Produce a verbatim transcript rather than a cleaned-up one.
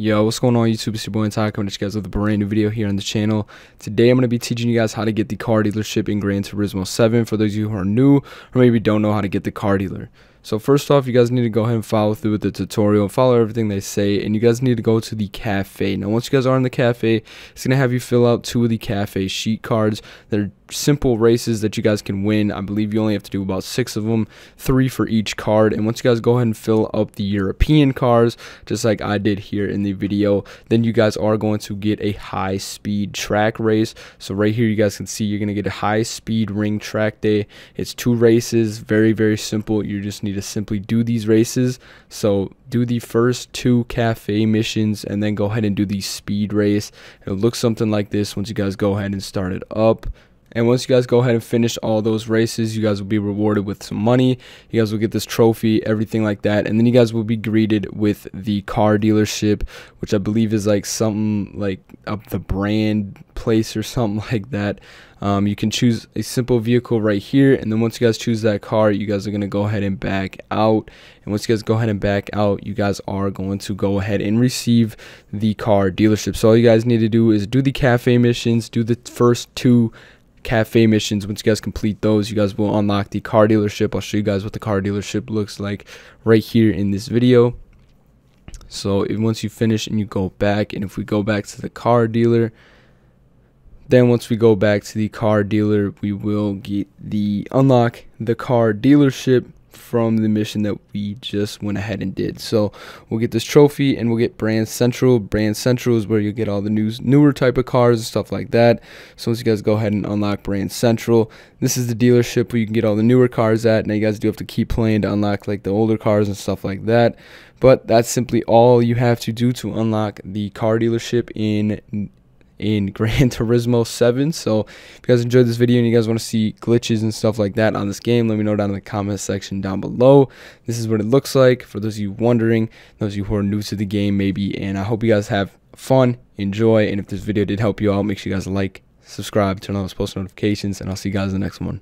Yo, what's going on YouTube? It's your boy Ty coming at you guys with a brand new video here on the channel. Today I'm going to be teaching you guys how to get the car dealership in Gran Turismo seven for those of you who are new or maybe don't know how to get the car dealer. So first off, you guys need to go ahead and follow through with the tutorial and follow everything they say, and you guys need to go to the cafe. Now once you guys are in the cafe, it's going to have you fill out two of the cafe sheet cards. They're simple races that you guys can win. I believe you only have to do about six of them, three for each card. And once you guys go ahead and fill up the European cars, just like I did here in the video, then you guys are going to get a high speed track race. So right here you guys can see you're going to get a high speed ring track day. It's two races, very very simple. You just need to simply do these races. So do the first two cafe missions and then go ahead and do the speed race. It'll look something like this once you guys go ahead and start it up. And once you guys go ahead and finish all those races, you guys will be rewarded with some money. You guys will get this trophy, everything like that. And then you guys will be greeted with the car dealership, which I believe is like something like up the brand place or something like that. Um, you can choose a simple vehicle right here. And then once you guys choose that car, you guys are going to go ahead and back out. And once you guys go ahead and back out, you guys are going to go ahead and receive the car dealership. So all you guys need to do is do the cafe missions, do the first two cafe missions. Once you guys complete those, you guys will unlock the car dealership. I'll show you guys what the car dealership looks like right here in this video. So once you finish and you go back, and if we go back to the car dealer, then once we go back to the car dealer, we will get the unlock the car dealership from the mission that we just went ahead and did. So we'll get this trophy and we'll get Brand Central. Brand Central is where you'll get all the new, newer type of cars and stuff like that. So once you guys go ahead and unlock Brand Central, this is the dealership where you can get all the newer cars at. Now you guys do have to keep playing to unlock like the older cars and stuff like that. But that's simply all you have to do to unlock the car dealership in in Gran Turismo seven. So if you guys enjoyed this video and you guys want to see glitches and stuff like that on this game, let me know down in the comment section down below. This is what it looks like for those of you wondering, those of you who are new to the game maybe, and I hope you guys have fun, enjoy, and if this video did help you out, make sure you guys like, subscribe, turn on those post notifications, and I'll see you guys in the next one.